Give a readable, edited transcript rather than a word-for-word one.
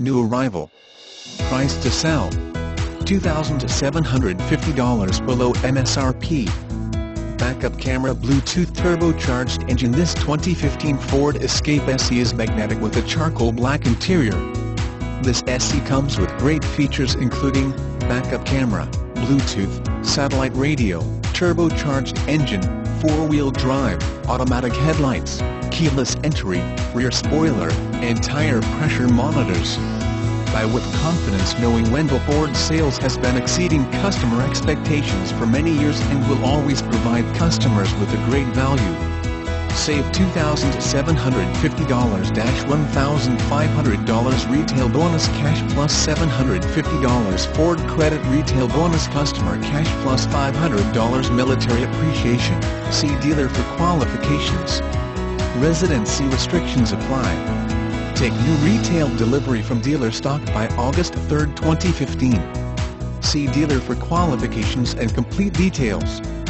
New arrival. Price to sell. $2,750 below MSRP. Backup camera, Bluetooth turbocharged engine. This 2015 Ford Escape SE is magnetic with a charcoal black interior. This SE comes with great features including backup camera, Bluetooth, satellite radio, turbocharged engine, four-wheel drive, automatic headlights, keyless entry, rear spoiler, and tire pressure monitors. Buy with confidence knowing Wendell Ford sales has been exceeding customer expectations for many years and will always provide customers with a great value. Save $2,750–$1,500 retail bonus cash plus $750 Ford credit retail bonus customer cash plus $500 military appreciation. See dealer for qualifications. Residency restrictions apply. Take new retail delivery from dealer stock by August 3, 2015. See dealer for qualifications and complete details.